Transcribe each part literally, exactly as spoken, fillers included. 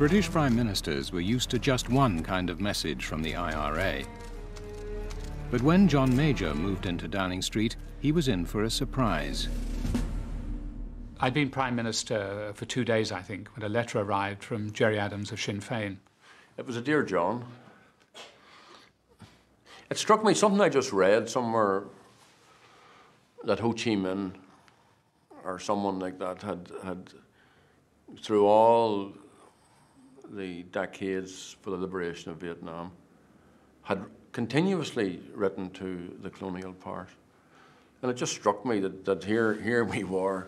British prime ministers were used to just one kind of message from the I R A. But when John Major moved into Downing Street, he was in for a surprise. I'd been prime minister for two days, I think, when a letter arrived from Gerry Adams of Sinn Féin. It was a Dear John. It struck me, something I just read somewhere, that Ho Chi Minh or someone like that had, had through all the decades for the liberation of Vietnam, had continuously written to the colonial powers. And it just struck me that, that here, here we were,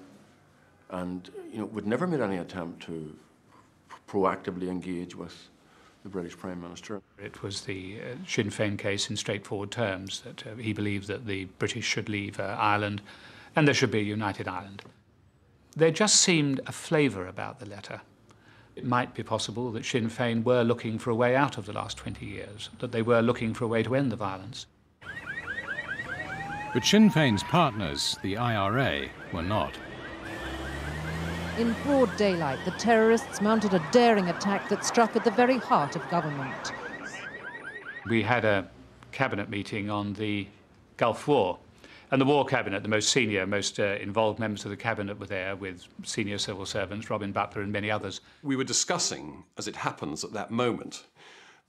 and you know, we'd never made any attempt to proactively engage with the British Prime Minister. It was the uh, Sinn Féin case in straightforward terms, that uh, he believed that the British should leave uh, Ireland and there should be a united Ireland. There just seemed a flavour about the letter. It might be possible that Sinn Féin were looking for a way out of the last twenty years, that they were looking for a way to end the violence. But Sinn Féin's partners, the I R A, were not. In broad daylight, the terrorists mounted a daring attack that struck at the very heart of government. We had a cabinet meeting on the Gulf War, and the War Cabinet, the most senior, most uh, involved members of the Cabinet were there, with senior civil servants, Robin Butler and many others. We were discussing, as it happens at that moment,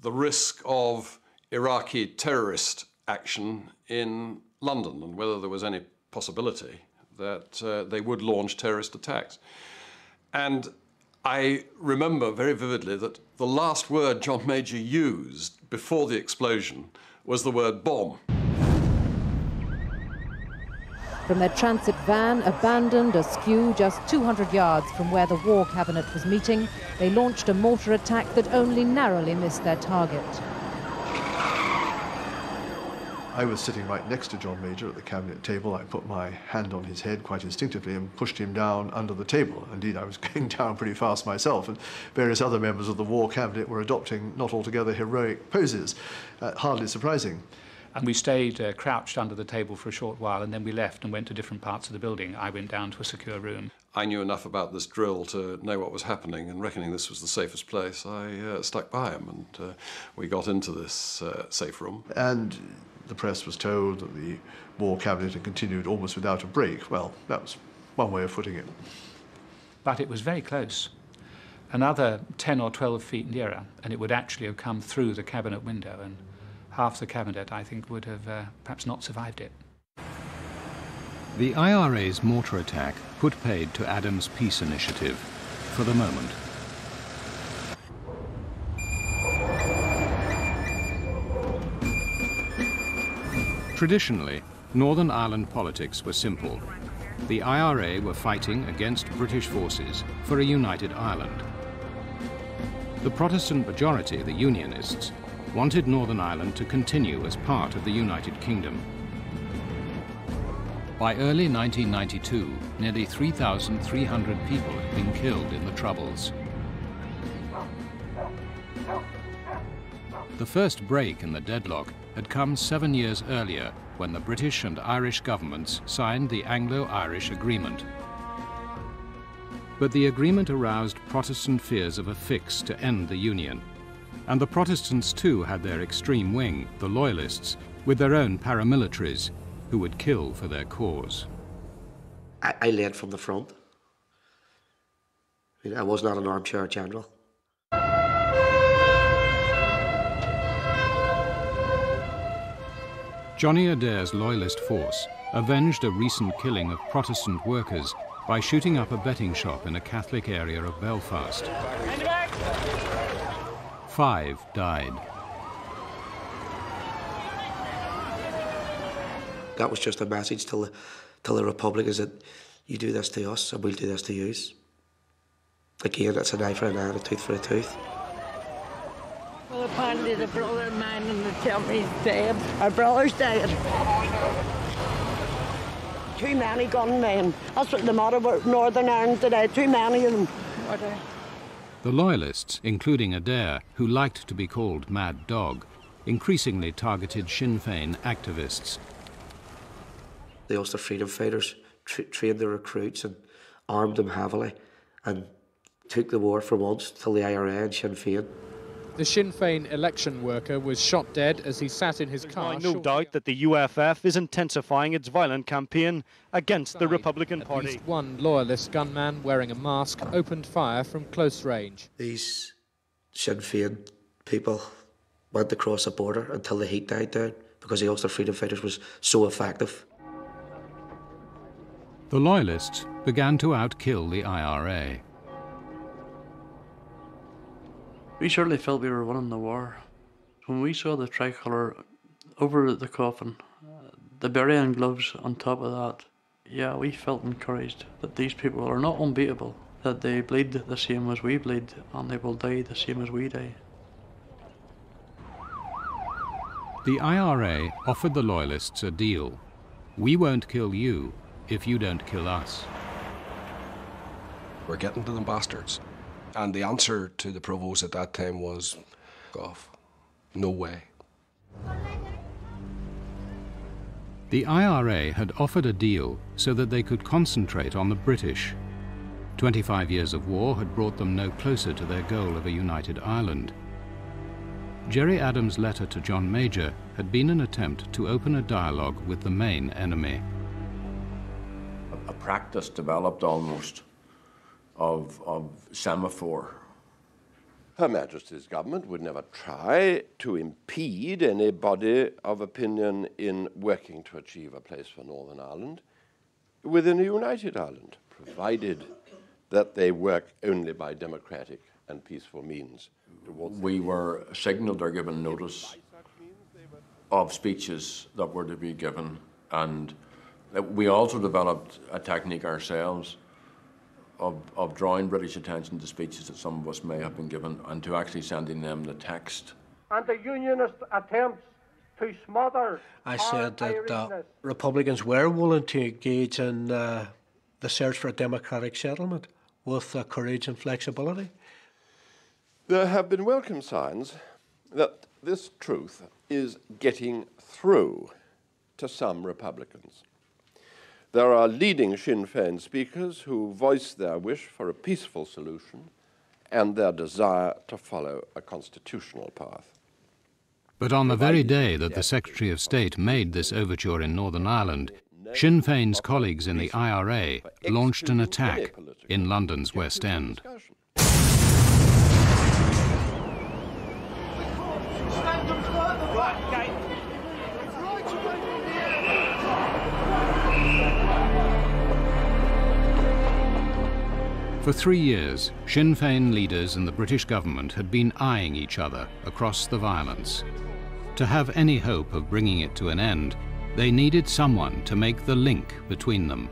the risk of Iraqi terrorist action in London and whether there was any possibility that uh, they would launch terrorist attacks. And I remember very vividly that the last word John Major used before the explosion was the word bomb. From their transit van, abandoned askew just two hundred yards from where the War Cabinet was meeting, they launched a mortar attack that only narrowly missed their target. I was sitting right next to John Major at the cabinet table. I put my hand on his head quite instinctively and pushed him down under the table. Indeed, I was going down pretty fast myself, and various other members of the War Cabinet were adopting not altogether heroic poses, uh, hardly surprising. And we stayed uh, crouched under the table for a short while, and then we left and went to different parts of the building. I went down to a secure room. I knew enough about this drill to know what was happening, and reckoning this was the safest place, I uh, stuck by him, and uh, we got into this uh, safe room. And the press was told that the War Cabinet had continued almost without a break. Well, that was one way of putting it. But it was very close. Another ten or twelve feet nearer, and it would actually have come through the cabinet window, and half the cabinet, I think, would have uh, perhaps not survived it. The I R A's mortar attack put paid to Adams' peace initiative for the moment. Traditionally, Northern Ireland politics were simple. The I R A were fighting against British forces for a united Ireland. The Protestant majority, the Unionists, wanted Northern Ireland to continue as part of the United Kingdom. By early nineteen ninety-two, nearly three thousand three hundred people had been killed in the Troubles. The first break in the deadlock had come seven years earlier, when the British and Irish governments signed the Anglo-Irish Agreement. But the agreement aroused Protestant fears of a fix to end the Union. And the Protestants too had their extreme wing, the Loyalists, with their own paramilitaries, who would kill for their cause. I, I led from the front. I mean, I was not an armchair general. Johnny Adair's Loyalist force avenged a recent killing of Protestant workers by shooting up a betting shop in a Catholic area of Belfast. Five died. That was just a message to the, to the Republic, is that you do this to us and we'll do this to you. Again, it's an eye for an eye and a tooth for a tooth. Well, apparently the brother of mine and the company's dead. Our brother's dead. Too many gunmen. That's what the matter with Northern Ireland today. Too many of them. The Loyalists, including Adair, who liked to be called Mad Dog, increasingly targeted Sinn Féin activists. The Ulster Freedom Fighters tra trained their recruits and armed them heavily, and took the war from Ulster till the I R A and Sinn Féin. The Sinn Féin election worker was shot dead as he sat in his car. There's no doubt that the U F F is intensifying its violent campaign against the Republican Party. At least one loyalist gunman wearing a mask opened fire from close range. These Sinn Féin people went across the border until the heat died down because the Ulster Freedom Fighters was so effective. The loyalists began to outkill the I R A. We surely felt we were winning the war. When we saw the tricolour over the coffin, the burying gloves on top of that, yeah, we felt encouraged that these people are not unbeatable, that they bleed the same as we bleed and they will die the same as we die. The I R A offered the loyalists a deal. We won't kill you if you don't kill us. We're getting to them bastards. And the answer to the provost at that time was, f*** off, no way. The I R A had offered a deal so that they could concentrate on the British. twenty-five years of war had brought them no closer to their goal of a united Ireland. Gerry Adams' letter to John Major had been an attempt to open a dialogue with the main enemy. A practice developed almost Of, of semaphore. Her Majesty's government would never try to impede any body of opinion in working to achieve a place for Northern Ireland within a united Ireland, provided that they work only by democratic and peaceful means. We were signalled or given notice of speeches that were to be given, and we also developed a technique ourselves Of, of drawing British attention to speeches that some of us may have been given and to actually sending them the text. And the unionist attempts to smother I said that uh, Republicans were willing to engage in uh, the search for a democratic settlement with uh, courage and flexibility. There have been welcome signs that this truth is getting through to some Republicans. There are leading Sinn Féin speakers who voice their wish for a peaceful solution and their desire to follow a constitutional path. But on the very day that the Secretary of State made this overture in Northern Ireland, Sinn Féin's colleagues in the I R A launched an attack in London's West End. For three years, Sinn Féin leaders and the British government had been eyeing each other across the violence. To have any hope of bringing it to an end, they needed someone to make the link between them.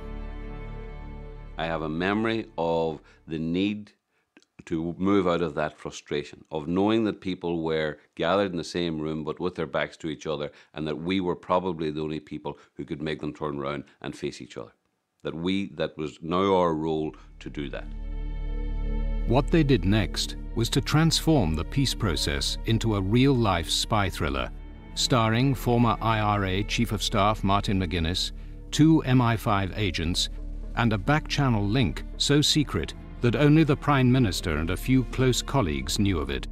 I have a memory of the need to move out of that frustration, of knowing that people were gathered in the same room but with their backs to each other, and that we were probably the only people who could make them turn around and face each other. That we, that was now our role to do that. What they did next was to transform the peace process into a real-life spy thriller, starring former I R A Chief of Staff Martin McGuinness, two M I five agents, and a back-channel link so secret that only the Prime Minister and a few close colleagues knew of it.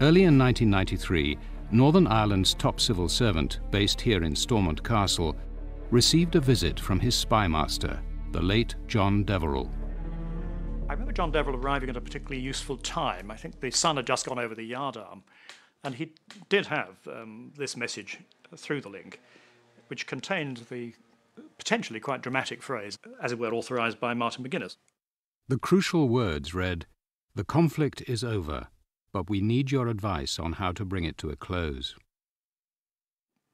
Early in nineteen ninety-three, Northern Ireland's top civil servant, based here in Stormont Castle, received a visit from his spymaster, the late John Deverell. I remember John Deverell arriving at a particularly useful time. I think the sun had just gone over the yardarm, and he did have um, this message through the link, which contained the potentially quite dramatic phrase, as it were authorised by Martin McGuinness. The crucial words read, "The conflict is over, but we need your advice on how to bring it to a close."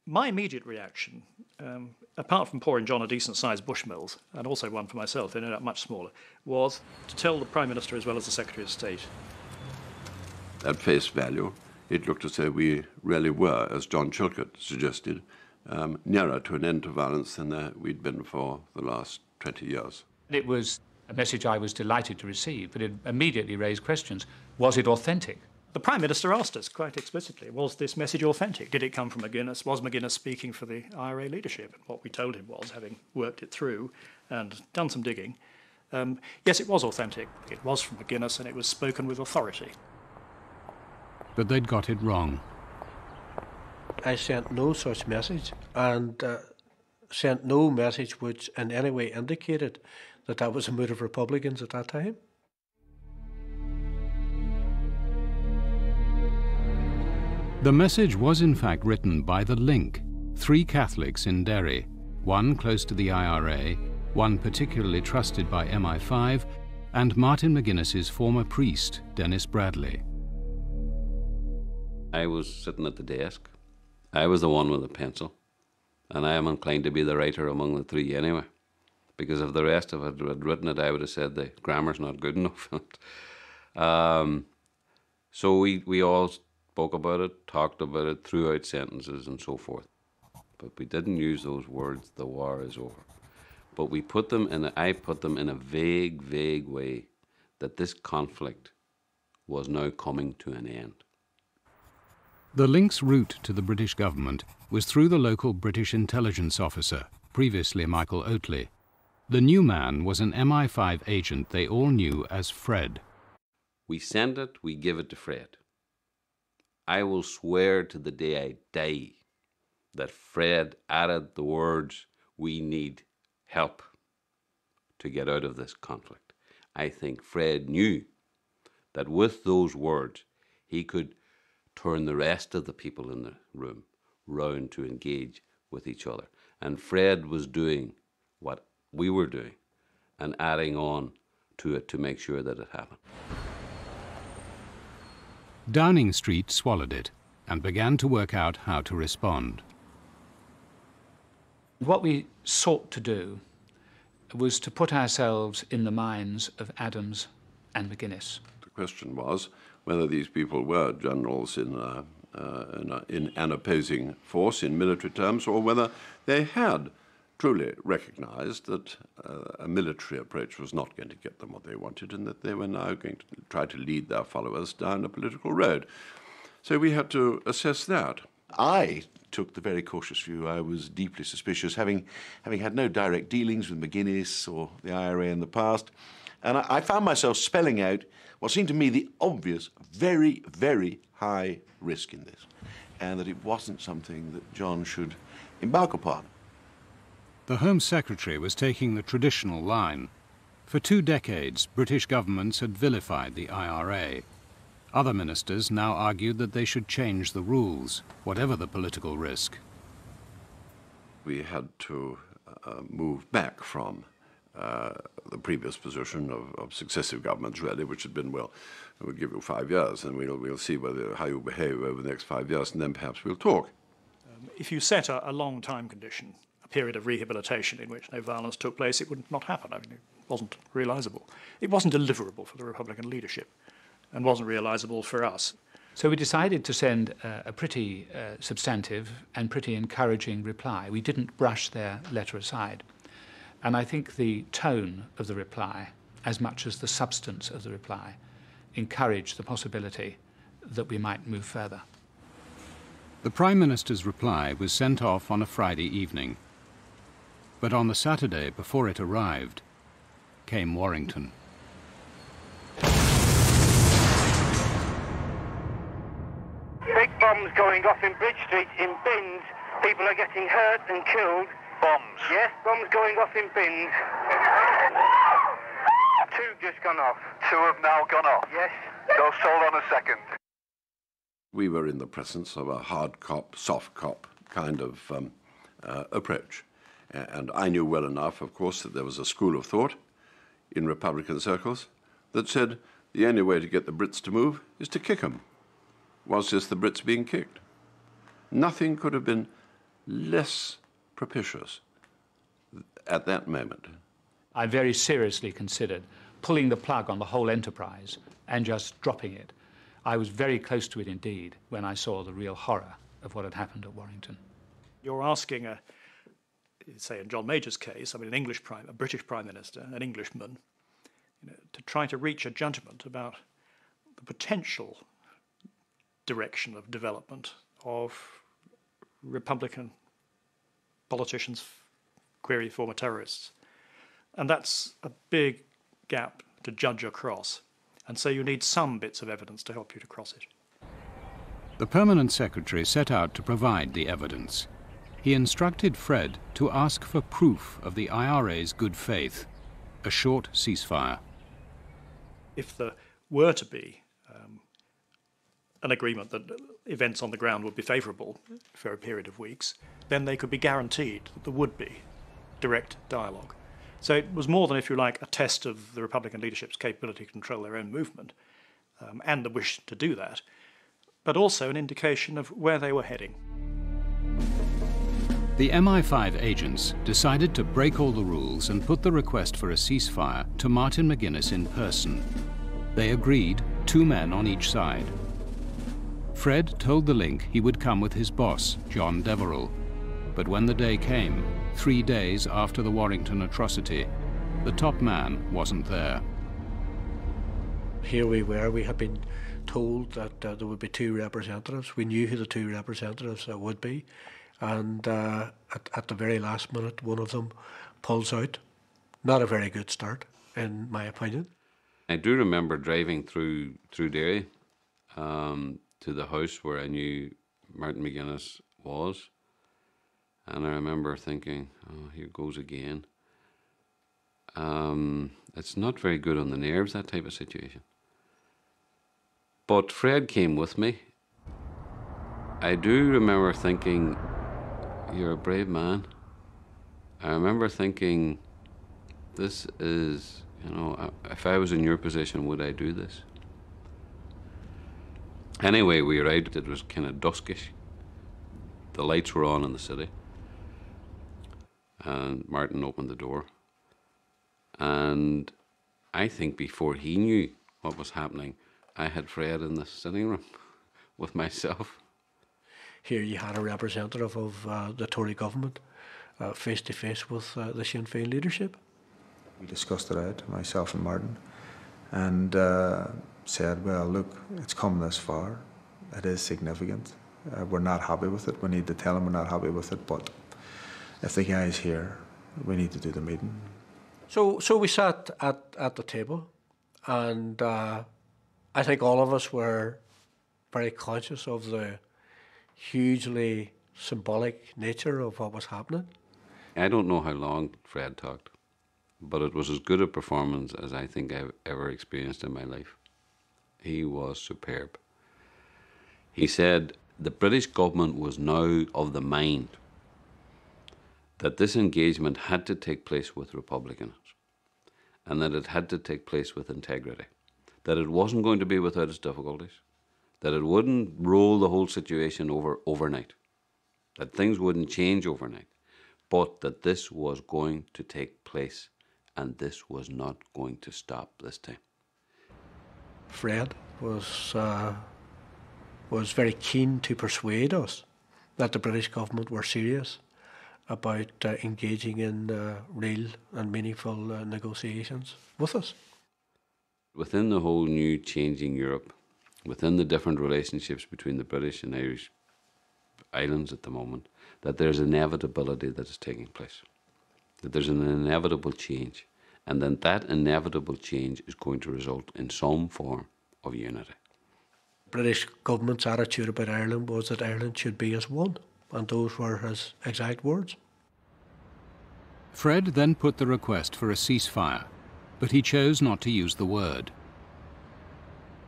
My immediate reaction, um, apart from pouring John a decent-sized Bushmills, and also one for myself, they ended up much smaller, was to tell the Prime Minister as well as the Secretary of State. At face value, it looked as though we really were, as John Chilcot suggested, um, nearer to an end to violence than uh, we'd been for the last twenty years. It was a message I was delighted to receive, but it immediately raised questions. Was it authentic? The Prime Minister asked us quite explicitly, was this message authentic? Did it come from McGuinness? Was McGuinness speaking for the I R A leadership? And what we told him was, having worked it through and done some digging, Um, yes, it was authentic. It was from McGuinness, and it was spoken with authority. But they'd got it wrong. I sent no such message, and uh, sent no message which in any way indicated that that was a mood of Republicans at that time. The message was in fact written by the Link, three Catholics in Derry, one close to the I R A, one particularly trusted by M I five, and Martin McGuinness's former priest, Dennis Bradley. I was sitting at the desk. I was the one with the pencil, and I am inclined to be the writer among the three anyway, because if the rest of it had written it, I would have said the grammar's not good enough. um, so we, we all spoke about it, talked about it, threw out sentences and so forth. But we didn't use those words, the war is over. But we put them in, a, I put them in a vague, vague way that this conflict was now coming to an end. The Link's route to the British government was through the local British intelligence officer, previously Michael Oatley. The new man was an M I five agent they all knew as Fred. We send it, we give it to Fred. I will swear to the day I die that Fred added the words, we need help to get out of this conflict. I think Fred knew that with those words, he could turn the rest of the people in the room round to engage with each other. And Fred was doing what we were doing and adding on to it to make sure that it happened. Downing Street swallowed it and began to work out how to respond. What we sought to do was to put ourselves in the minds of Adams and McGuinness. The question was whether these people were generals in, a, uh, in, a, in an opposing force in military terms, or whether they had truly recognised that uh, a military approach was not going to get them what they wanted, and that they were now going to try to lead their followers down a political road. So we had to assess that. I took the very cautious view. I was deeply suspicious, having, having had no direct dealings with McGuinness or the I R A in the past, and I, I found myself spelling out what seemed to me the obvious, very, very high risk in this, and that it wasn't something that John should embark upon. The Home Secretary was taking the traditional line. For two decades, British governments had vilified the I R A. Other ministers now argued that they should change the rules, whatever the political risk. We had to uh, move back from uh, the previous position of, of successive governments, really, which had been, well, we'll give you five years and we'll, we'll see whether, how you behave over the next five years and then perhaps we'll talk. Um, if you set a, a long time condition, a period of rehabilitation in which no violence took place, it would not happen. I mean, it wasn't realisable. It wasn't deliverable for the Republican leadership and wasn't realisable for us. So we decided to send uh, a pretty uh, substantive and pretty encouraging reply. We didn't brush their letter aside. And I think the tone of the reply, as much as the substance of the reply, encouraged the possibility that we might move further. The Prime Minister's reply was sent off on a Friday evening. But on the Saturday before it arrived, came Warrington. Big bombs going off in Bridge Street in bins. People are getting hurt and killed. Bombs? Yes, bombs going off in bins. Two just gone off. Two have now gone off? Yes. Just hold on a second. We were in the presence of a hard cop, soft cop kind of um, uh, approach. And I knew well enough, of course, that there was a school of thought in Republican circles that said the only way to get the Brits to move is to kick them. Was this the Brits being kicked? Nothing could have been less propitious at that moment. I very seriously considered pulling the plug on the whole enterprise and just dropping it. I was very close to it indeed when I saw the real horror of what had happened at Warrington. You're asking a... say in John Major's case, I mean, an English prime, a British prime minister, an Englishman, you know, to try to reach a judgment about the potential direction of development of Republican politicians, query former terrorists, and that's a big gap to judge across, and so you need some bits of evidence to help you to cross it. The Permanent Secretary set out to provide the evidence. He instructed Fred to ask for proof of the I R A's good faith, a short ceasefire. If there were to be um, an agreement that events on the ground would be favourable for a period of weeks, then they could be guaranteed that there would be direct dialogue. So it was more than, if you like, a test of the Republican leadership's capability to control their own movement um, and the wish to do that, but also an indication of where they were heading. The M I five agents decided to break all the rules and put the request for a ceasefire to Martin McGuinness in person. They agreed, two men on each side. Fred told the Link he would come with his boss, John Deverell. But when the day came, three days after the Warrington atrocity, the top man wasn't there. Here we were, we had been told that uh, there would be two representatives. We knew who the two representatives uh, would be. And uh, at, at the very last minute, one of them pulls out. Not a very good start, in my opinion. I do remember driving through through Derry um, to the house where I knew Martin McGuinness was, and I remember thinking, "Oh, here goes again." Um, it's not very good on the nerves, that type of situation. But Fred came with me. I do remember thinking, "You're a brave man." I remember thinking, this is, you know, if I was in your position, would I do this? Anyway, we arrived, it was kind of duskish. The lights were on in the city. And Martin opened the door. And I think before he knew what was happening, I had Fred in the sitting room with myself. Here you had a representative of uh, the Tory government uh, face to face with uh, the Sinn Féin leadership. We discussed it out, myself and Martin, and uh, said, well, look, it's come this far. It is significant. Uh, we're not happy with it. We need to tell them we're not happy with it, but if the guy's here, we need to do the meeting. So, so we sat at, at the table, and uh, I think all of us were very conscious of the hugely symbolic nature of what was happening. I don't know how long Fred talked, but it was as good a performance as I think I've ever experienced in my life. He was superb. He said the British government was now of the mind that this engagement had to take place with Republicans and that it had to take place with integrity, that it wasn't going to be without its difficulties, that it wouldn't roll the whole situation over overnight, that things wouldn't change overnight, but that this was going to take place and this was not going to stop this time. Fred was, uh, was very keen to persuade us that the British government were serious about uh, engaging in uh, real and meaningful uh, negotiations with us. Within the whole new changing Europe, within the different relationships between the British and Irish islands at the moment, that there's inevitability that is taking place, that there's an inevitable change, and then that inevitable change is going to result in some form of unity. The British government's attitude about Ireland was that Ireland should be as one, and those were his exact words. Fred then put the request for a ceasefire, but he chose not to use the word.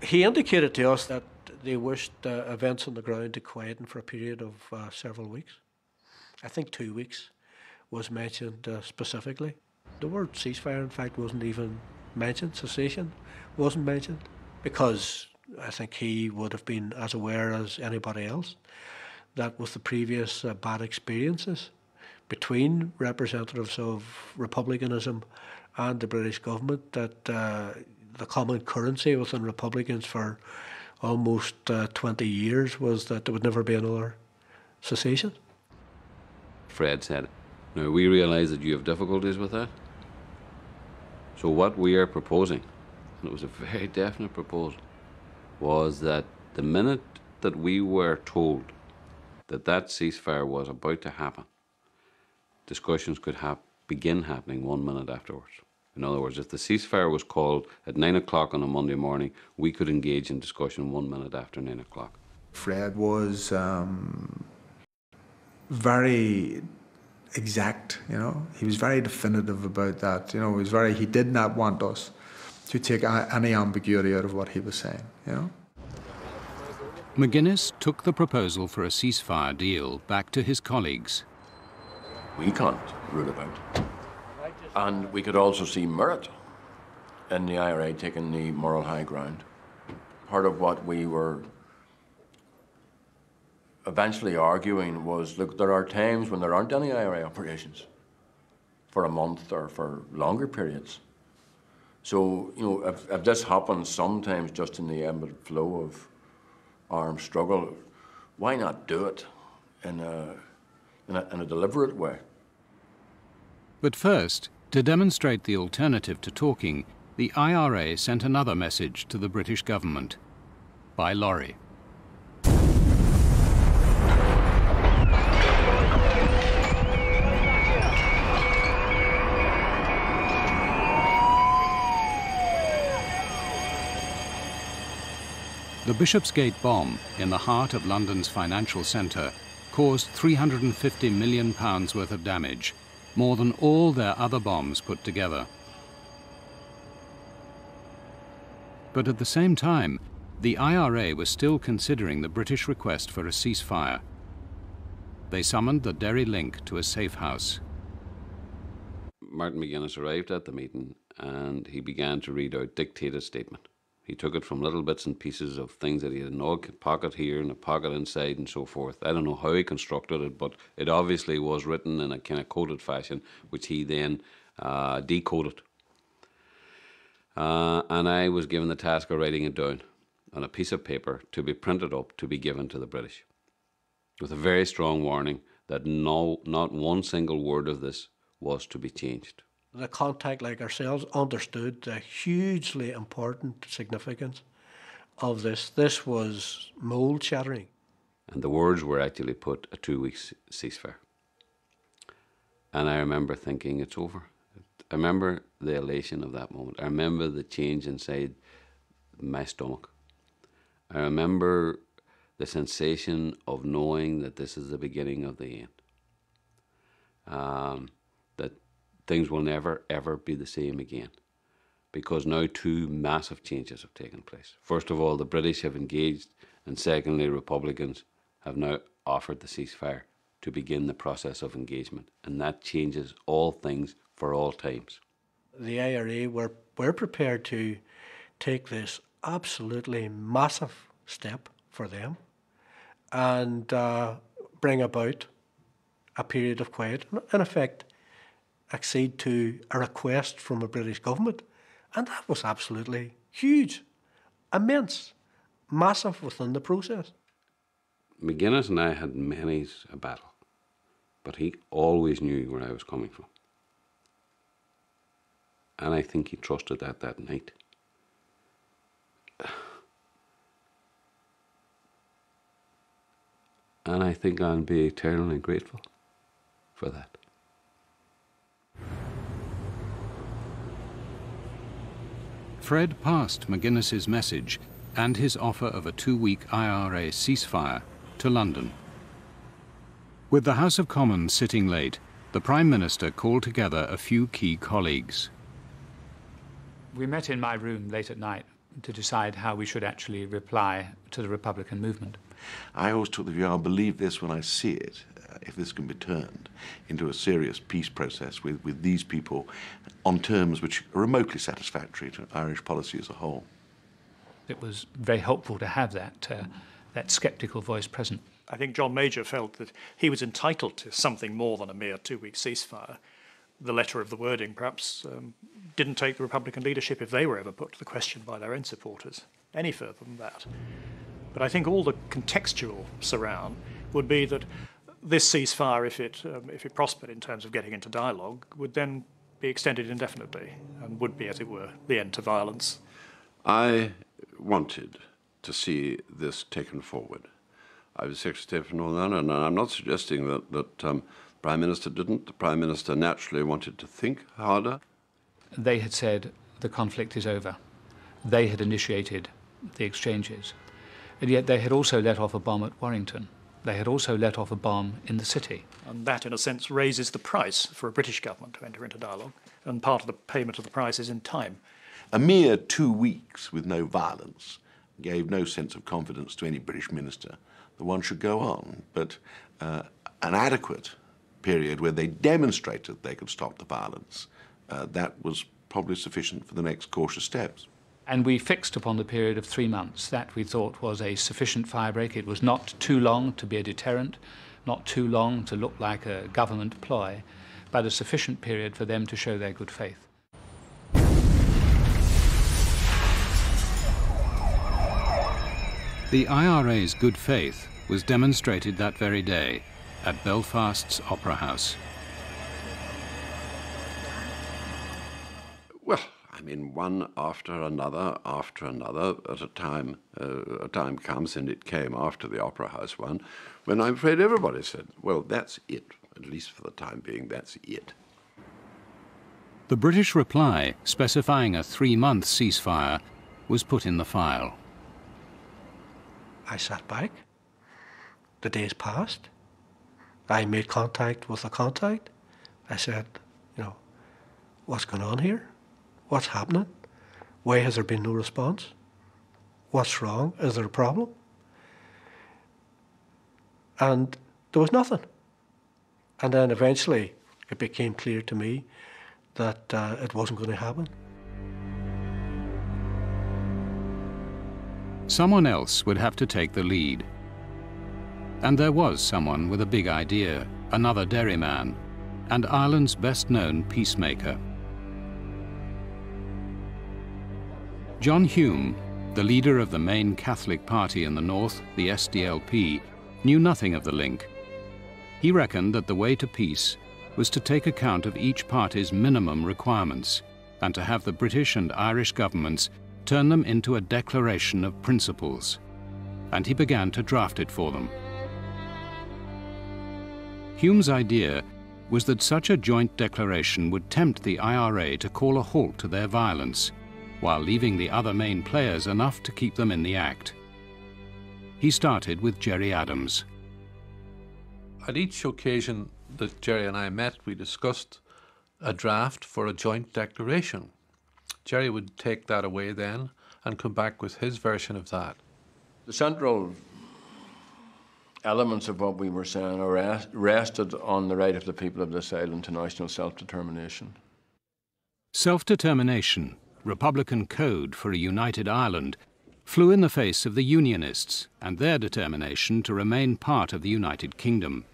He indicated to us that they wished uh, events on the ground to quieten for a period of uh, several weeks. I think two weeks was mentioned uh, specifically. The word ceasefire, in fact, wasn't even mentioned. Cessation wasn't mentioned because I think he would have been as aware as anybody else that with the previous uh, bad experiences between representatives of republicanism and the British government that uh, the common currency within Republicans for almost uh, twenty years was that there would never be another cessation. Fred said, now we realise that you have difficulties with that. So what we are proposing, and it was a very definite proposal, was that the minute that we were told that that ceasefire was about to happen, discussions could ha- begin happening one minute afterwards. In other words, if the ceasefire was called at nine o'clock on a Monday morning, we could engage in discussion one minute after nine o'clock. Fred was um, very exact, you know. He was very definitive about that. You know, he was very. He did not want us to take any ambiguity out of what he was saying, you know. McGuinness took the proposal for a ceasefire deal back to his colleagues. We can't rule about. And we could also see merit in the I R A taking the moral high ground. Part of what we were eventually arguing was, look, there are times when there aren't any I R A operations for a month or for longer periods. So, you know, if, if this happens sometimes just in the ebb and flow of armed struggle, why not do it in a, in a, in a deliberate way? But first, to demonstrate the alternative to talking, the I R A sent another message to the British government, by lorry. The Bishopsgate bomb, in the heart of London's financial centre, caused three hundred and fifty million pounds worth of damage, more than all their other bombs put together. But at the same time, the I R A was still considering the British request for a ceasefire. They summoned the Derry Link to a safe house. Martin McGuinness arrived at the meeting and he began to read out dictated statement. He took it from little bits and pieces of things that he had in a pocket here and a pocket inside and so forth. I don't know how he constructed it, but it obviously was written in a kind of coded fashion, which he then uh, decoded. Uh, and I was given the task of writing it down on a piece of paper to be printed up to be given to the British, with a very strong warning that no, not one single word of this was to be changed. The contact like ourselves understood the hugely important significance of this. This was mould shattering. And the words were actually put a two-week ceasefire. And I remember thinking it's over. I remember the elation of that moment. I remember the change inside my stomach. I remember the sensation of knowing that this is the beginning of the end. Um, that things will never, ever be the same again, because now two massive changes have taken place. First of all, the British have engaged, and secondly, Republicans have now offered the ceasefire to begin the process of engagement, and that changes all things for all times. The I R A were, were prepared to take this absolutely massive step for them and uh, bring about a period of quiet, in effect, accede to a request from a British government, and that was absolutely huge, immense, massive within the process. McGuinness and I had many a battle, but he always knew where I was coming from. And I think he trusted that that night. And I think I'll be eternally grateful for that. Fred passed McGuinness's message and his offer of a two-week I R A ceasefire to London. With the House of Commons sitting late, the Prime Minister called together a few key colleagues. We met in my room late at night to decide how we should actually reply to the Republican movement. I always took the view, I'll believe this when I see it, if this can be turned into a serious peace process with, with these people on terms which are remotely satisfactory to Irish policy as a whole. It was very helpful to have that, uh, that sceptical voice present. I think John Major felt that he was entitled to something more than a mere two-week ceasefire. The letter of the wording perhaps um, didn't take the Republican leadership, if they were ever put to the question by their own supporters, any further than that. But I think all the contextual surround would be that this ceasefire, if it, um, if it prospered in terms of getting into dialogue, would then be extended indefinitely and would be, as it were, the end to violence. I wanted to see this taken forward. I was Secretary for Northern Ireland, and I'm not suggesting that, that um, the Prime Minister didn't. The Prime Minister naturally wanted to think harder. they had said the conflict is over. They had initiated the exchanges. And yet they had also let off a bomb at Warrington. They had also let off a bomb in the city. And that, in a sense, raises the price for a British government to enter into dialogue, and part of the payment of the price is in time. A mere two weeks with no violence gave no sense of confidence to any British minister that one should go on, but uh, an adequate period where they demonstrated they could stop the violence, uh, that was probably sufficient for the next cautious steps. And we fixed upon the period of three months. That we thought was a sufficient firebreak. It was not too long to be a deterrent, not too long to look like a government ploy, but a sufficient period for them to show their good faith. The I R A's good faith was demonstrated that very day at Belfast's Opera House. Well, I mean, one after another, after another, at a time, uh, a time comes, and it came after the Opera House one, when I'm afraid everybody said, well, that's it, at least for the time being, that's it. The British reply, specifying a three-month ceasefire, was put in the file. I sat back. The days passed. I made contact with the contact. I said, you know, what's going on here? What's happening? Why has there been no response? What's wrong? Is there a problem? And there was nothing. And then eventually it became clear to me that uh, it wasn't going to happen. Someone else would have to take the lead. And there was someone with a big idea, another dairyman, and Ireland's best-known peacemaker. John Hume, the leader of the main Catholic party in the north, the S D L P, knew nothing of the link. He reckoned that the way to peace was to take account of each party's minimum requirements and to have the British and Irish governments turn them into a declaration of principles, and he began to draft it for them. Hume's idea was that such a joint declaration would tempt the I R A to call a halt to their violence, while leaving the other main players enough to keep them in the act. He started with Gerry Adams. At each occasion that Gerry and I met, we discussed a draft for a joint declaration. Gerry would take that away then and come back with his version of that. The central elements of what we were saying are rested on the right of the people of this island to national self-determination. Self-determination, Republican code for a united Ireland, flew in the face of the Unionists and their determination to remain part of the United Kingdom.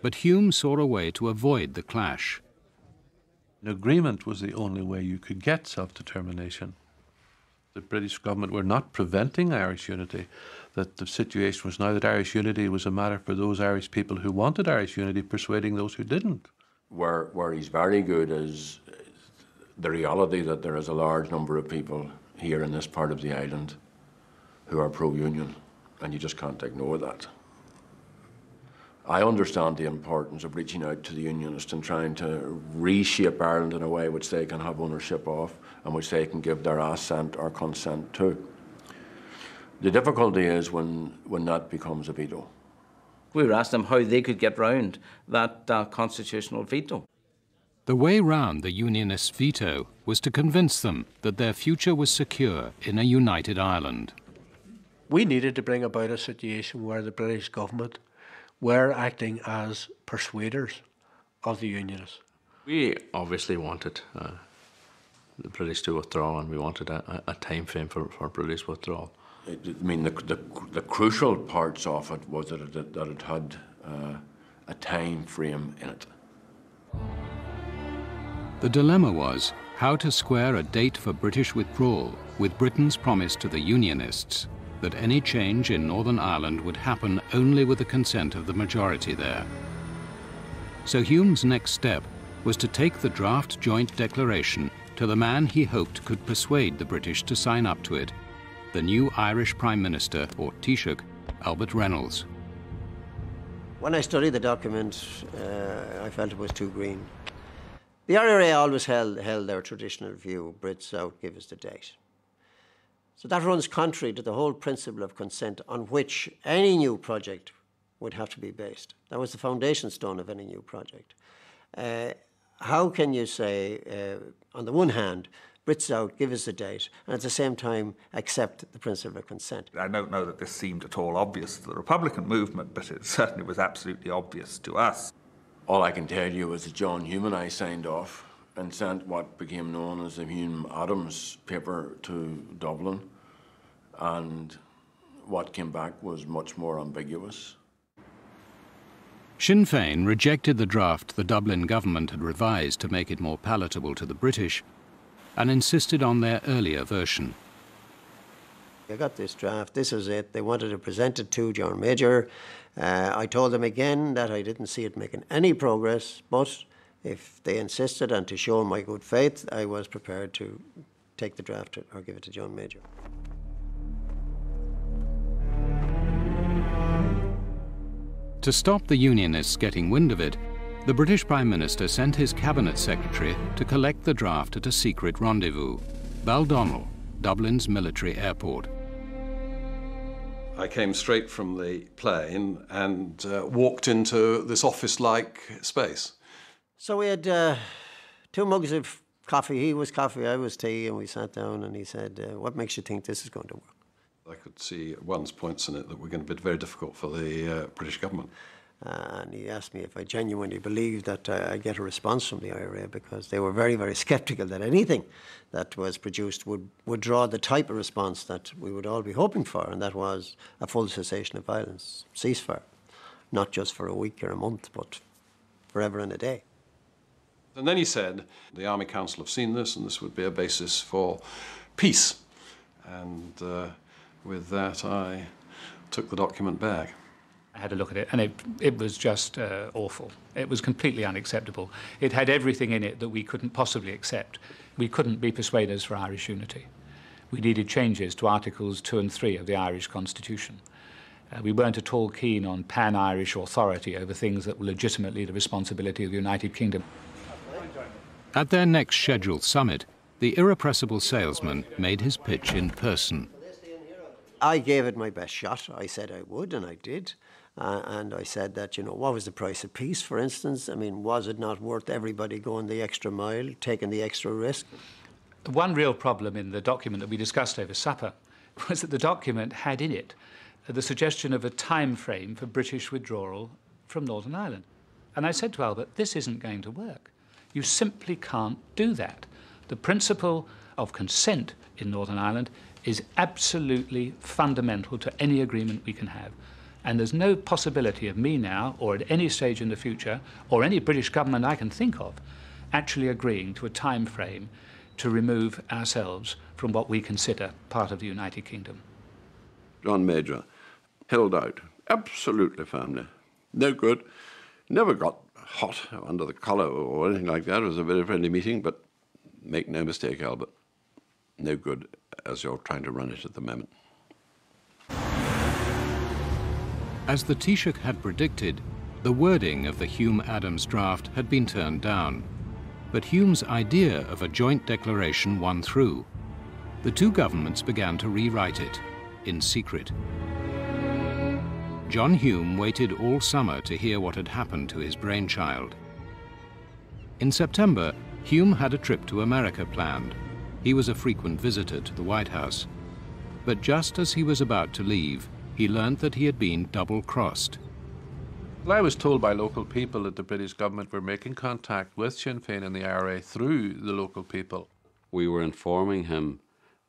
But Hume saw a way to avoid the clash. An agreement was the only way you could get self-determination. The British government were not preventing Irish unity, that the situation was now that Irish unity was a matter for those Irish people who wanted Irish unity, persuading those who didn't. Where, where he's very good is the reality that there is a large number of people here in this part of the island who are pro-union, and you just can't ignore that. I understand the importance of reaching out to the unionists and trying to reshape Ireland in a way which they can have ownership of and which they can give their assent or consent to. The difficulty is when, when that becomes a veto. We were asked them how they could get round that uh, constitutional veto. The way round the Unionists' veto was to convince them that their future was secure in a united Ireland. We needed to bring about a situation where the British government were acting as persuaders of the Unionists. We obviously wanted uh, the British to withdraw, and we wanted a, a time frame for, for British withdrawal. I mean, the, the, the crucial parts of it was that it, that it had uh, a time frame in it. The dilemma was how to square a date for British withdrawal with Britain's promise to the Unionists that any change in Northern Ireland would happen only with the consent of the majority there. So Hume's next step was to take the draft joint declaration to the man he hoped could persuade the British to sign up to it, the new Irish Prime Minister, or Taoiseach, Albert Reynolds. When I studied the document, uh, I felt it was too green. The I R A always held, held their traditional view, Brits out, give us the date. So that runs contrary to the whole principle of consent on which any new project would have to be based. That was the foundation stone of any new project. Uh, how can you say, uh, on the one hand, Brits out, give us the date, and at the same time accept the principle of consent? I don't know that this seemed at all obvious to the Republican movement, but it certainly was absolutely obvious to us. All I can tell you is that John Hume and I signed off and sent what became known as the Hume-Adams paper to Dublin, and what came back was much more ambiguous. Sinn Féin rejected the draft the Dublin government had revised to make it more palatable to the British, and insisted on their earlier version. I got this draft, this is it. They wanted it presented to John Major. Uh, I told them again that I didn't see it making any progress, but if they insisted, and to show my good faith, I was prepared to take the draft or give it to John Major. To stop the Unionists getting wind of it, the British Prime Minister sent his Cabinet Secretary to collect the draft at a secret rendezvous, Baldonnell, Dublin's military airport. I came straight from the plane and uh, walked into this office-like space. So we had uh, two mugs of coffee. He was coffee, I was tea, and we sat down and he said, uh, what makes you think this is going to work? I could see at once points in it that were going to be very difficult for the uh, British government. Uh, and he asked me if I genuinely believed that uh, I'd get a response from the I R A, because they were very, very sceptical that anything that was produced would, would draw the type of response that we would all be hoping for, and that was a full cessation of violence, ceasefire, not just for a week or a month, but forever and a day. And then he said, the Army Council have seen this, and this would be a basis for peace. And uh, with that, I took the document back. I had a look at it, and it, it was just uh, awful. It was completely unacceptable. It had everything in it that we couldn't possibly accept. We couldn't be persuaders for Irish unity. We needed changes to Articles two and three of the Irish Constitution. Uh, we weren't at all keen on pan-Irish authority over things that were legitimately the responsibility of the United Kingdom. At their next scheduled summit, the irrepressible salesman made his pitch in person. I gave it my best shot. I said I would, and I did. Uh, and I said that, you know, what was the price of peace, for instance? I mean, was it not worth everybody going the extra mile, taking the extra risk? One real problem in the document that we discussed over supper was that the document had in it the suggestion of a time frame for British withdrawal from Northern Ireland. And I said to Albert, this isn't going to work. You simply can't do that. The principle of consent in Northern Ireland is absolutely fundamental to any agreement we can have. And there's no possibility of me now, or at any stage in the future, or any British government I can think of, actually agreeing to a time frame to remove ourselves from what we consider part of the United Kingdom. John Major held out absolutely firmly. No good. Never got hot under the collar or anything like that. It was a very friendly meeting, but make no mistake, Albert, no good as you're trying to run it at the moment. As the Taoiseach had predicted, the wording of the Hume-Adams draft had been turned down, but Hume's idea of a joint declaration won through. The two governments began to rewrite it, in secret. John Hume waited all summer to hear what had happened to his brainchild. In September, Hume had a trip to America planned. He was a frequent visitor to the White House. But just as he was about to leave, he learned that he had been double-crossed. Well, I was told by local people that the British government were making contact with Sinn Féin and the I R A through the local people. We were informing him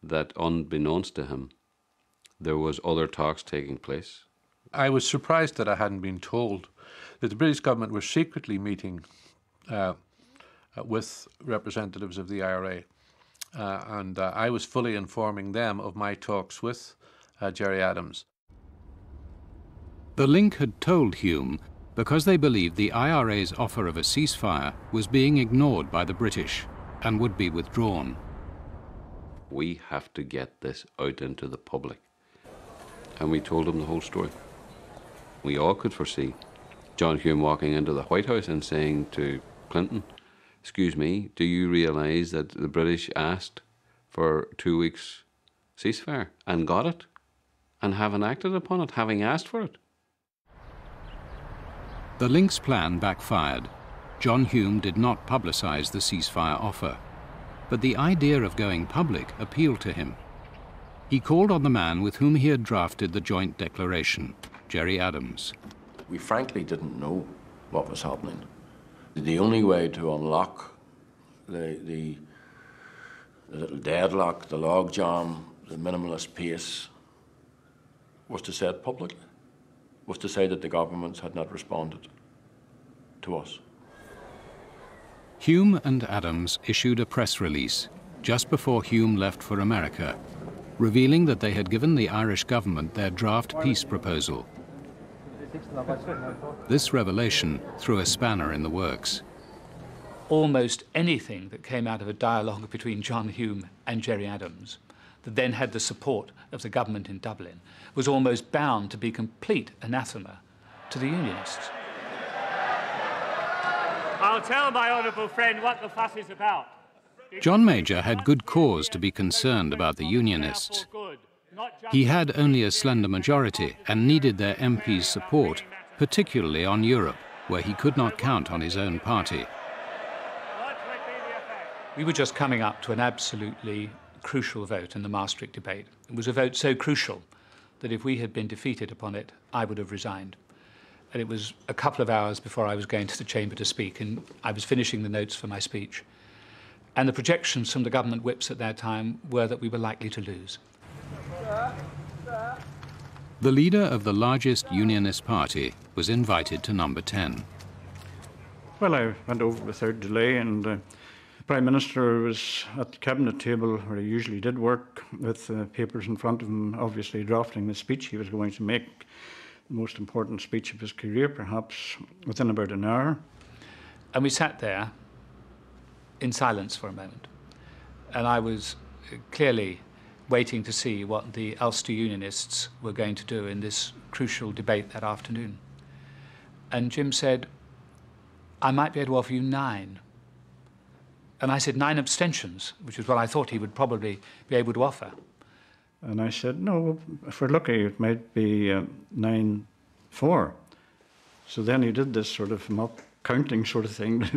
that, unbeknownst to him, there was other talks taking place. I was surprised that I hadn't been told that the British government were secretly meeting uh, with representatives of the I R A. Uh, and uh, I was fully informing them of my talks with uh, Gerry Adams. The link had told Hume because they believed the I R A's offer of a ceasefire was being ignored by the British and would be withdrawn. We have to get this out into the public. And we told him the whole story. We all could foresee John Hume walking into the White House and saying to Clinton, excuse me, do you realise that the British asked for two weeks ceasefire and got it and haven't acted upon it, having asked for it? The Lynx plan backfired. John Hume did not publicise the ceasefire offer, but the idea of going public appealed to him. He called on the man with whom he had drafted the joint declaration, Gerry Adams. We frankly didn't know what was happening. The only way to unlock the, the, the little deadlock, the logjam, the minimalist pace, was to say it publicly, was to say that the governments had not responded to us. Hume and Adams issued a press release just before Hume left for America, revealing that they had given the Irish government their draft peace proposal. This revelation threw a spanner in the works. Almost anything that came out of a dialogue between John Hume and Gerry Adams, that then had the support of the government in Dublin, was almost bound to be complete anathema to the Unionists. I'll tell my honourable friend what the fuss is about. John Major had good cause to be concerned about the Unionists. He had only a slender majority and needed their M Ps' support, particularly on Europe, where he could not count on his own party. We were just coming up to an absolutely crucial vote in the Maastricht debate. It was a vote so crucial that if we had been defeated upon it, I would have resigned. And it was a couple of hours before I was going to the chamber to speak, and I was finishing the notes for my speech. And the projections from the government whips at that time were that we were likely to lose. The leader of the largest Unionist party was invited to number ten. Well, I went over without delay, and uh, the Prime Minister was at the cabinet table where he usually did work, with uh, papers in front of him, obviously drafting the speech he was going to make, the most important speech of his career, perhaps, within about an hour. And we sat there in silence for a moment, and I was clearly waiting to see what the Ulster Unionists were going to do in this crucial debate that afternoon. And Jim said, I might be able to offer you nine. And I said, nine abstentions, which is what I thought he would probably be able to offer. And I said, no, if we're lucky, it might be uh, nine four. So then he did this sort of mock counting sort of thing,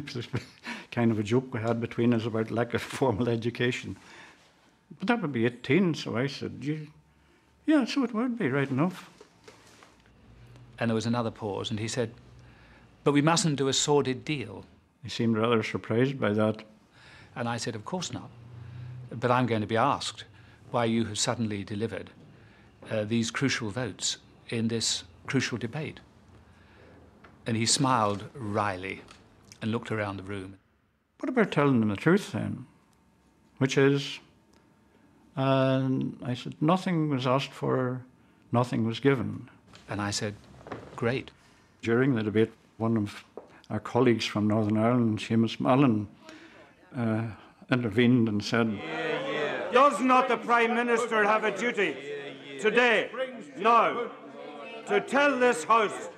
kind of a joke we had between us about lack of formal education. But that would be eighteen, so I said, yeah, so it would be, right enough. And there was another pause, and he said, but we mustn't do a sordid deal. He seemed rather surprised by that. And I said, of course not, but I'm going to be asked why you have suddenly delivered uh, these crucial votes in this crucial debate. And he smiled wryly and looked around the room. What about telling them the truth, then? Which is... And I said, nothing was asked for, nothing was given. And I said, great. During the debate, one of our colleagues from Northern Ireland, Seamus Mullin, uh, intervened and said, yeah, yeah. Does not the Prime Minister have a duty today, now, to tell this House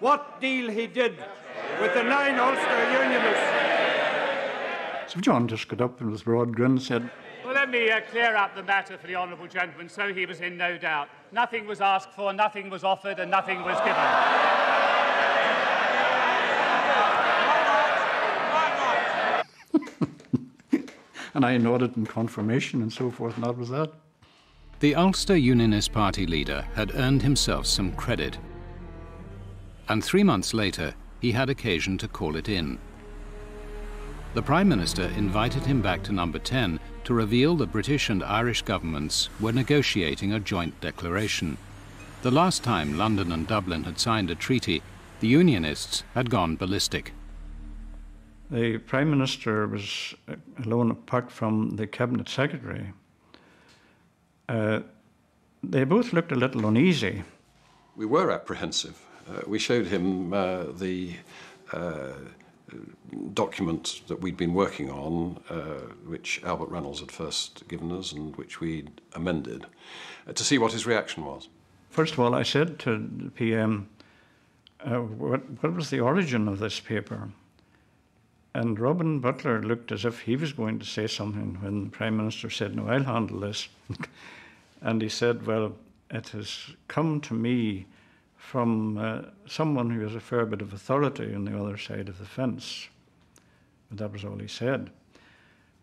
what deal he did with the nine Ulster Unionists? So John just got up and with a broad grin said, let me uh, clear up the matter for the honourable gentleman so he was in no doubt. Nothing was asked for, nothing was offered, and nothing was given. And I nodded in confirmation and so forth, and that was that. The Ulster Unionist Party leader had earned himself some credit. And three months later, he had occasion to call it in. The Prime Minister invited him back to number ten to reveal the British and Irish governments were negotiating a joint declaration. The last time London and Dublin had signed a treaty, the Unionists had gone ballistic. The Prime Minister was alone apart from the Cabinet Secretary. Uh, they both looked a little uneasy. We were apprehensive. Uh, we showed him uh, the... Uh, document that we'd been working on, uh, which Albert Reynolds had first given us and which we'd amended, uh, to see what his reaction was. First of all, I said to the P M, uh, what, what was the origin of this paper? And Robin Butler looked as if he was going to say something when the Prime Minister said, no, I'll handle this. And he said, well, it has come to me from uh, someone who has a fair bit of authority on the other side of the fence. But that was all he said.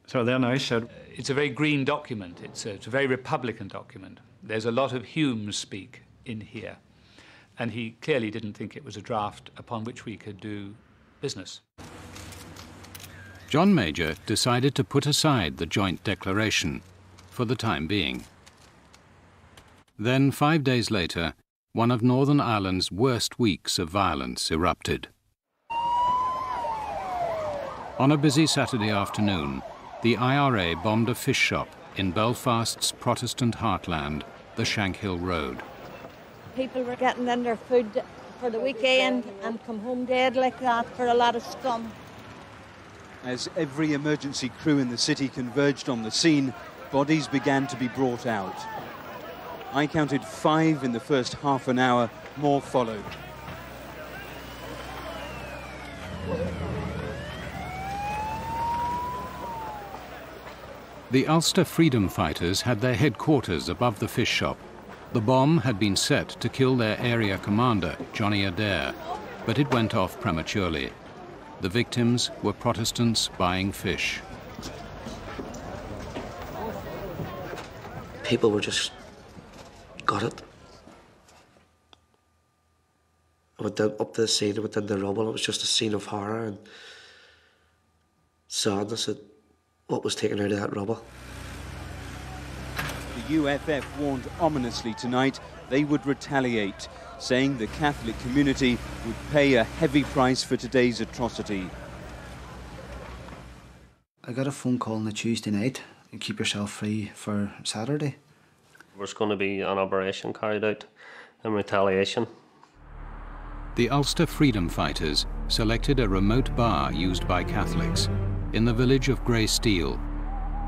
So then I said... It's a very green document. It's a, it's a very Republican document. There's a lot of Hume speak in here. And he clearly didn't think it was a draft upon which we could do business. John Major decided to put aside the joint declaration for the time being. Then, five days later, one of Northern Ireland's worst weeks of violence erupted. On a busy Saturday afternoon, the I R A bombed a fish shop in Belfast's Protestant heartland, the Shankill Road. People were getting in their food for the weekend and come home dead like that for a lot of scum. As every emergency crew in the city converged on the scene, bodies began to be brought out. I counted five in the first half an hour, more followed. The Ulster Freedom Fighters had their headquarters above the fish shop. The bomb had been set to kill their area commander, Johnny Adair, but it went off prematurely. The victims were Protestants buying fish. People were just got it. I went down up to the scene, I went in the rubble. It was just a scene of horror and sadness at what was taken out of that rubble. The U F F warned ominously tonight they would retaliate, saying the Catholic community would pay a heavy price for today's atrocity. I got a phone call on the Tuesday night, and keep yourself free for Saturday. There's going to be an operation carried out in retaliation. The Ulster Freedom Fighters selected a remote bar used by Catholics in the village of Grey Steel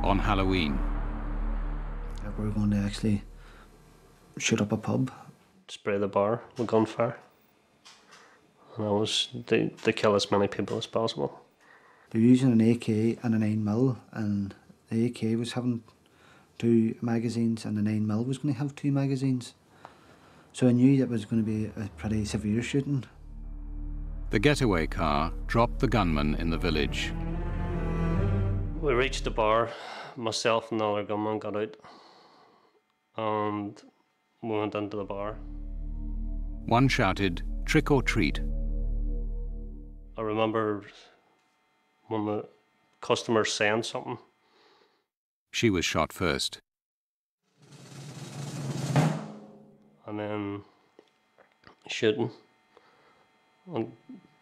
on Halloween. We're going to actually shoot up a pub. Spray the bar with gunfire. And I was they, they kill as many people as possible. They were using an A K and a nine mil, and the A K was having two magazines and the nine mil was going to have two magazines. So I knew that was going to be a pretty severe shooting. The getaway car dropped the gunman in the village. We reached the bar. Myself and another gunman got out and we went into the bar. One shouted, "Trick or treat." I remember when the customer saying something. She was shot first. And then shooting. And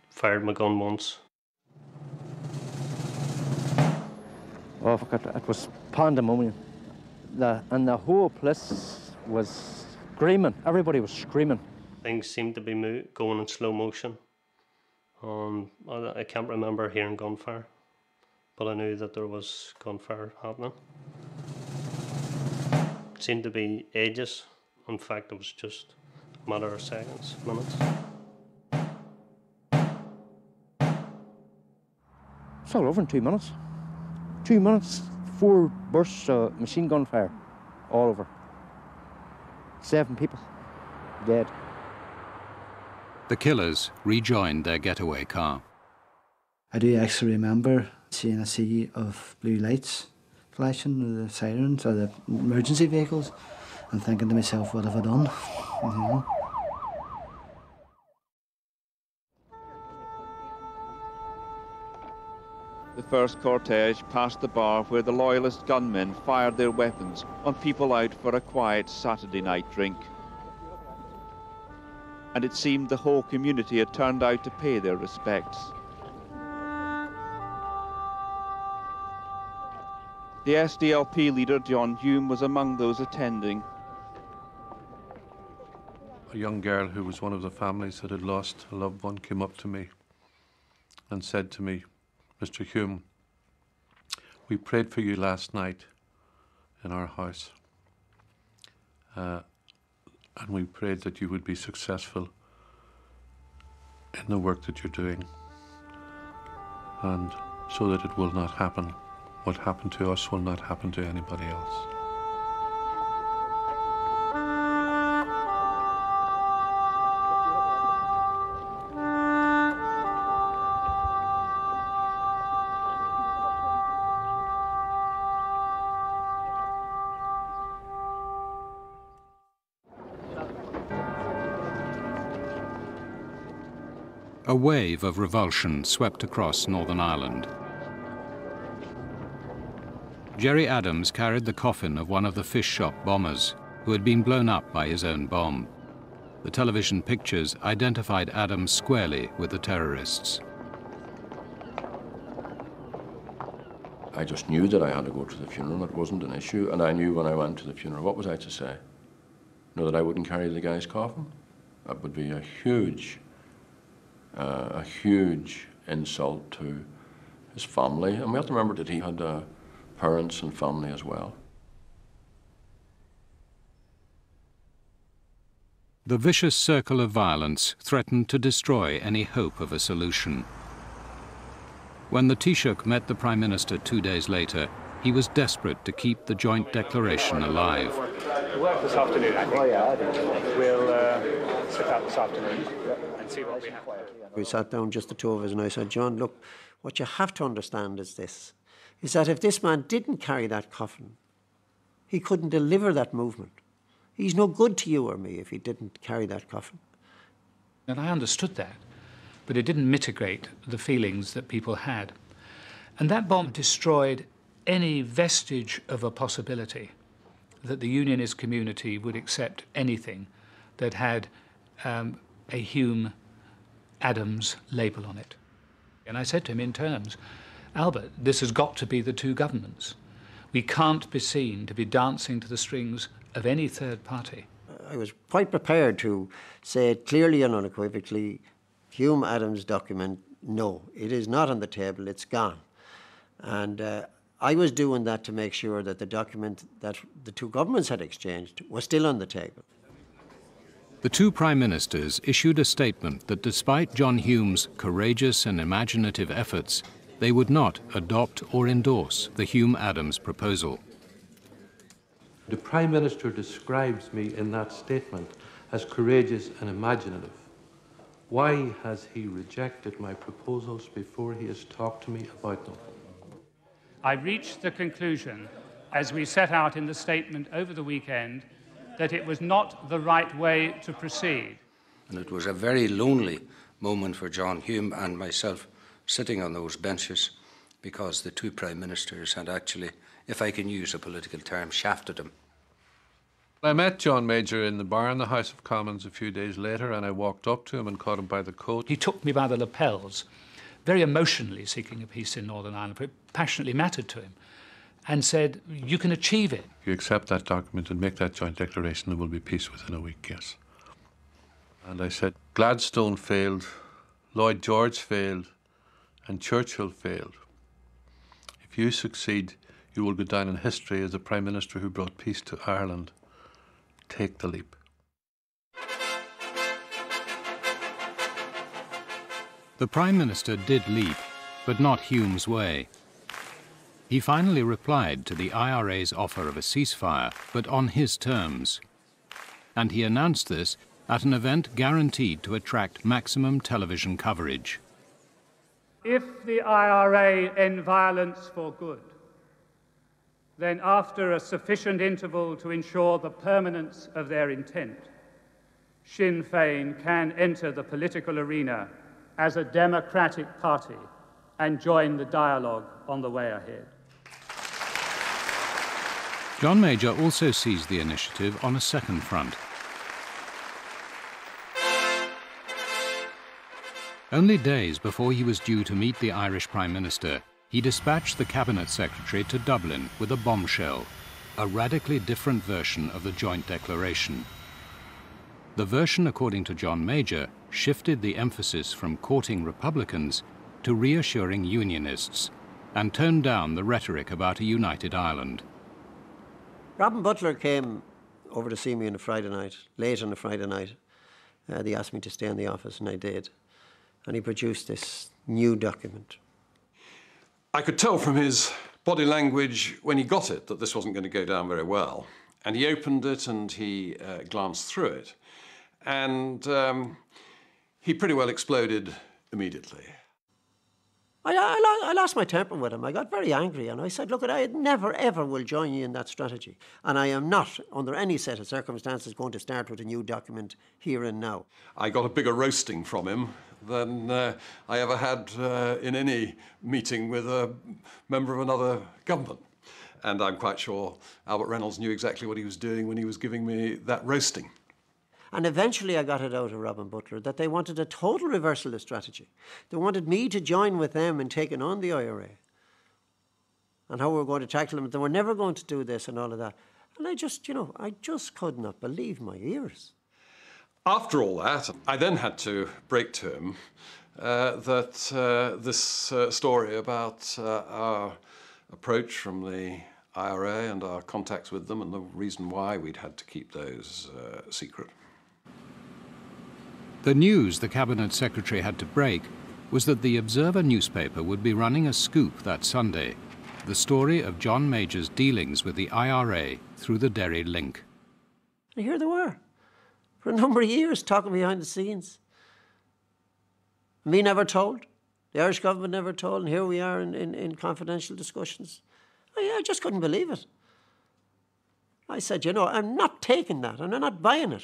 fired my gun once. Oh, I forgot, it was pandemonium. The, and the whole place was screaming. Everybody was screaming. Things seemed to be mo going in slow motion. Um, I, I can't remember hearing gunfire, but I knew that there was gunfire happening. It seemed to be ages. In fact, it was just a matter of seconds, minutes. It's all over in two minutes. Two minutes. Four bursts of machine gun fire, all over. Seven people dead. The killers rejoined their getaway car. I do actually remember seeing a sea of blue lights flashing, the sirens, or the emergency vehicles, and thinking to myself, what have I done? Mm-hmm. The first cortege passed the bar where the Loyalist gunmen fired their weapons on people out for a quiet Saturday night drink. And it seemed the whole community had turned out to pay their respects. The S D L P leader, John Hume, was among those attending. A young girl who was one of the families that had lost a loved one came up to me and said to me, "Mister Hume, we prayed for you last night in our house, uh, and we prayed that you would be successful in the work that you're doing. And so that it will not happen. What happened to us will not happen to anybody else. A wave of revulsion swept across Northern Ireland. Gerry Adams carried the coffin of one of the fish shop bombers who had been blown up by his own bomb. The television pictures identified Adams squarely with the terrorists. I just knew that I had to go to the funeral. It wasn't an issue, and I knew when I went to the funeral, what was I to say? No, that I wouldn't carry the guy's coffin? That would be a huge Uh, a huge insult to his family. And we have to remember that he had uh, parents and family as well. The vicious circle of violence threatened to destroy any hope of a solution. When the Taoiseach met the Prime Minister two days later, he was desperate to keep the joint declaration alive. We'll have this afternoon, I think. Oh, yeah, I think. We'll uh, sit out this afternoon and see what we have. We sat down, just the two of us, and I said, John, look, what you have to understand is this, is that if this man didn't carry that coffin, he couldn't deliver that movement. He's no good to you or me if he didn't carry that coffin. And I understood that, but it didn't mitigate the feelings that people had. And that bomb destroyed any vestige of a possibility that the unionist community would accept anything that had um, a Hume-Adams label on it. And I said to him in terms, Albert, this has got to be the two governments. We can't be seen to be dancing to the strings of any third party. I was quite prepared to say clearly and unequivocally, Hume-Adams document, no, it is not on the table, it's gone. And uh, I was doing that to make sure that the document that the two governments had exchanged was still on the table. The two prime ministers issued a statement that despite John Hume's courageous and imaginative efforts, they would not adopt or endorse the Hume-Adams proposal. The prime minister describes me in that statement as courageous and imaginative. Why has he rejected my proposals before he has talked to me about them? I reached the conclusion, as we set out in the statement over the weekend, that it was not the right way to proceed. And it was a very lonely moment for John Hume and myself sitting on those benches, because the two prime ministers had actually, if I can use a political term, shafted him. I met John Major in the bar in the House of Commons a few days later, and I walked up to him and caught him by the coat. He took me by the lapels, very emotionally seeking a peace in Northern Ireland, but it passionately mattered to him, and said, you can achieve it. You accept that document and make that joint declaration, there will be peace within a week, yes. And I said, Gladstone failed, Lloyd George failed, and Churchill failed. If you succeed, you will go down in history as the Prime Minister who brought peace to Ireland. Take the leap. The Prime Minister did leap, but not Hume's way. He finally replied to the I R A's offer of a ceasefire, but on his terms. And he announced this at an event guaranteed to attract maximum television coverage. If the I R A end violence for good, then after a sufficient interval to ensure the permanence of their intent, Sinn Féin can enter the political arena as a democratic party and join the dialogue on the way ahead. John Major also seized the initiative on a second front. Only days before he was due to meet the Irish Prime Minister, he dispatched the Cabinet Secretary to Dublin with a bombshell, a radically different version of the joint declaration. The version, according to John Major, shifted the emphasis from courting Republicans to reassuring Unionists and toned down the rhetoric about a united Ireland. Robin Butler came over to see me on a Friday night, late on a Friday night. Uh, they asked me to stay in the office, and I did. And he produced this new document. I could tell from his body language when he got it that this wasn't going to go down very well. And he opened it and he uh, glanced through it. And um, he pretty well exploded immediately. I, I, I lost my temper with him. I got very angry and I said, look, I never, ever will join you in that strategy. And I am not, under any set of circumstances, going to start with a new document here and now. I got a bigger roasting from him than uh, I ever had uh, in any meeting with a member of another government. And I'm quite sure Albert Reynolds knew exactly what he was doing when he was giving me that roasting. And eventually I got it out of Robin Butler that they wanted a total reversal of strategy. They wanted me to join with them in taking on the I R A and how we were going to tackle them. They were never going to do this and all of that. And I just, you know, I just could not believe my ears. After all that, I then had to break to him uh, that uh, this uh, story about uh, our approach from the I R A and our contacts with them and the reason why we'd had to keep those uh, secret. The news the Cabinet Secretary had to break was that the Observer newspaper would be running a scoop that Sunday, the story of John Major's dealings with the I R A through the Derry link. And here they were, for a number of years, talking behind the scenes. Me never told, the Irish government never told, and here we are in, in, in confidential discussions. I, I just couldn't believe it. I said, you know, I'm not taking that, and I'm not buying it.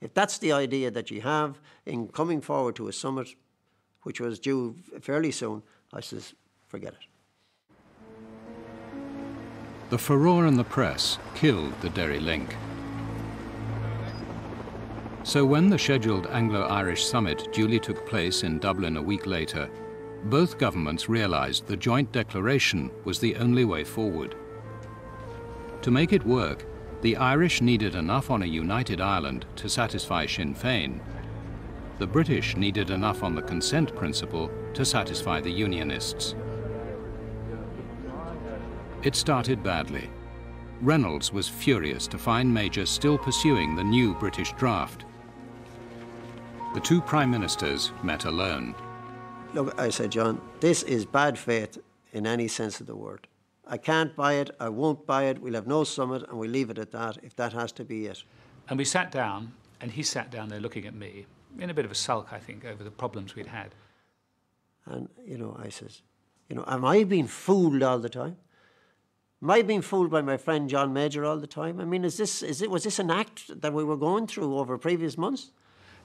If that's the idea that you have in coming forward to a summit, which was due fairly soon, I says, forget it. The furore in the press killed the Derry link. So when the scheduled Anglo-Irish summit duly took place in Dublin a week later, both governments realised the joint declaration was the only way forward. To make it work, the Irish needed enough on a united Ireland to satisfy Sinn Féin. The British needed enough on the consent principle to satisfy the Unionists. It started badly. Reynolds was furious to find Major still pursuing the new British draft. The two Prime Ministers met alone. Look, I said, John, this is bad faith in any sense of the word. I can't buy it, I won't buy it, we'll have no summit and we'll leave it at that, if that has to be it. And we sat down, and he sat down there looking at me, in a bit of a sulk, I think, over the problems we'd had. And, you know, I says, you know, am I being fooled all the time? Am I being fooled by my friend John Major all the time? I mean, is this, is it, was this an act that we were going through over previous months?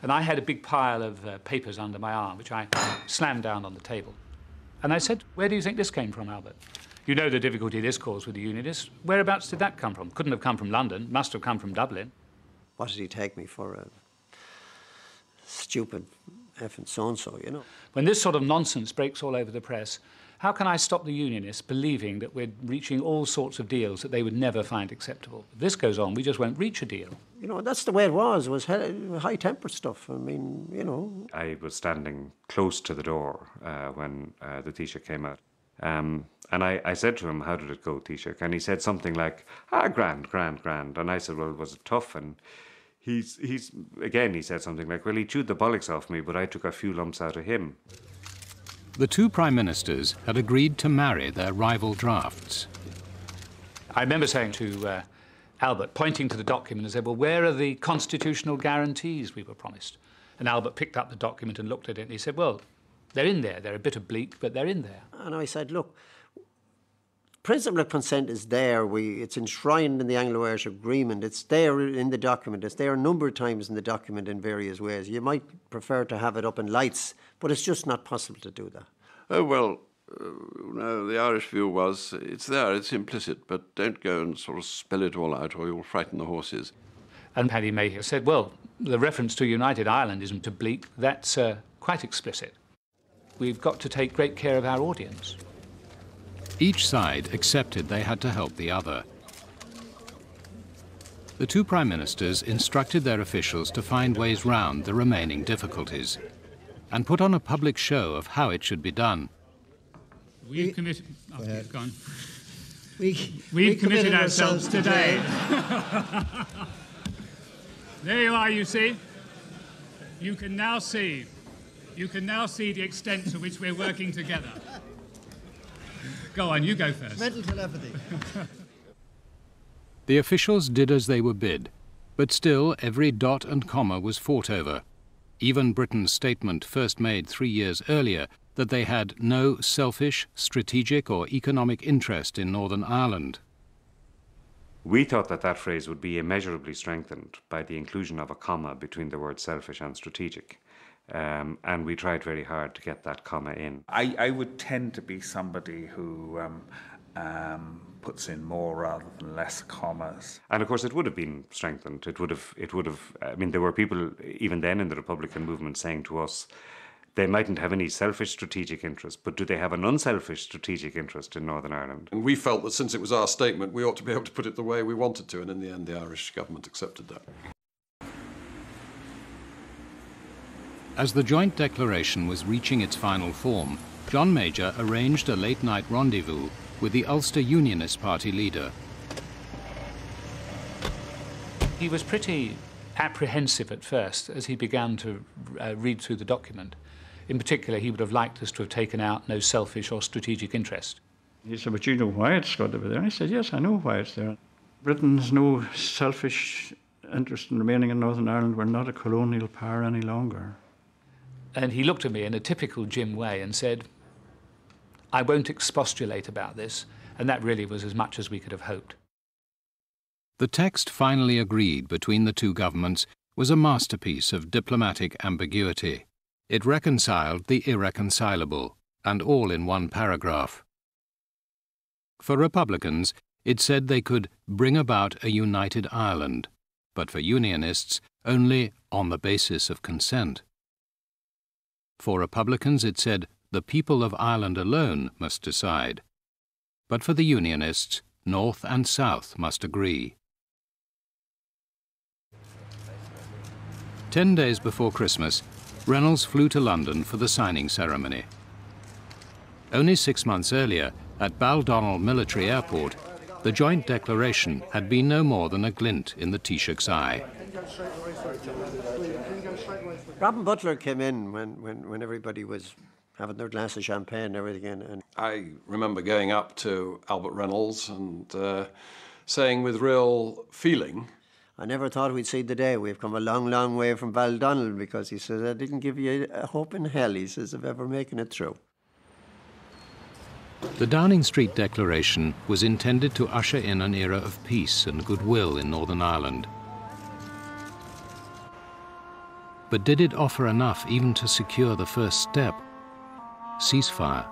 And I had a big pile of uh, papers under my arm, which I slammed down on the table. And I said, where do you think this came from, Albert? You know the difficulty this caused with the Unionists. Whereabouts did that come from? Couldn't have come from London, must have come from Dublin. What did he take me for? A stupid effing so-and-so, you know. When this sort of nonsense breaks all over the press, how can I stop the Unionists believing that we're reaching all sorts of deals that they would never find acceptable? If this goes on, we just won't reach a deal. You know, that's the way it was, was high-tempered stuff. I mean, you know. I was standing close to the door uh, when uh, the Taoiseach came out. Um, and I, I said to him, how did it go, Taoiseach? And he said something like, ah, grand, grand, grand. And I said, well, was it tough? And he's, he's again, he said something like, well, he chewed the bollocks off me, but I took a few lumps out of him. The two prime ministers had agreed to marry their rival drafts. I remember saying to uh, Albert, pointing to the document, and said, well, where are the constitutional guarantees we were promised? And Albert picked up the document and looked at it, and he said, well, they're in there. They're a bit oblique, but they're in there. And I said, look, principle of consent is there. We, it's enshrined in the Anglo-Irish Agreement. It's there in the document. It's there a number of times in the document in various ways. You might prefer to have it up in lights, but it's just not possible to do that. Oh, well, uh, no, the Irish view was, it's there, it's implicit, but don't go and sort of spell it all out or you'll frighten the horses. And Paddy Mayhew said, well, the reference to United Ireland isn't oblique. That's uh, quite explicit. We've got to take great care of our audience. Each side accepted they had to help the other. The two prime ministers instructed their officials to find ways round the remaining difficulties and put on a public show of how it should be done. We've committed... Oh, he's gone. We, We've we committed, committed ourselves today. today. There you are, you see. You can now see. You can now see the extent to which we're working together. Go on, you go first. Mental telepathy. The officials did as they were bid, but still every dot and comma was fought over. Even Britain's statement first made three years earlier that they had no selfish, strategic or economic interest in Northern Ireland. We thought that that phrase would be immeasurably strengthened by the inclusion of a comma between the words selfish and strategic. Um, and we tried very hard to get that comma in. I, I would tend to be somebody who um, um, puts in more rather than less commas. And of course, it would have been strengthened. It would have, it would have, I mean, there were people even then in the Republican movement saying to us, they mightn't have any selfish strategic interest, but do they have an unselfish strategic interest in Northern Ireland? And we felt that since it was our statement, we ought to be able to put it the way we wanted to, and in the end, the Irish government accepted that. As the joint declaration was reaching its final form, John Major arranged a late-night rendezvous with the Ulster Unionist Party leader. He was pretty apprehensive at first as he began to uh, read through the document. In particular, he would have liked us to have taken out no selfish or strategic interest. He said, but you know why it's got to be there. And I said, yes, I know why it's there. Britain has no selfish interest in remaining in Northern Ireland. We're not a colonial power any longer. And he looked at me in a typical Jim way and said, I won't expostulate about this. And that really was as much as we could have hoped. The text finally agreed between the two governments was a masterpiece of diplomatic ambiguity. It reconciled the irreconcilable, and all in one paragraph. For Republicans, it said they could bring about a united Ireland, but for Unionists, only on the basis of consent. For Republicans, it said the people of Ireland alone must decide, but for the Unionists, North and South must agree. Ten days before Christmas, Reynolds flew to London for the signing ceremony. Only six months earlier, at Baldonnell Military Airport, the joint declaration had been no more than a glint in the Taoiseach's eye. Robin Butler came in when, when, when everybody was having their glass of champagne and everything. And, and I remember going up to Albert Reynolds and uh, saying with real feeling, I never thought we'd see the day. We've come a long, long way from Baldonnell, because he says, I didn't give you a hope in hell, he says, of ever making it through. The Downing Street Declaration was intended to usher in an era of peace and goodwill in Northern Ireland. But did it offer enough even to secure the first step? Ceasefire.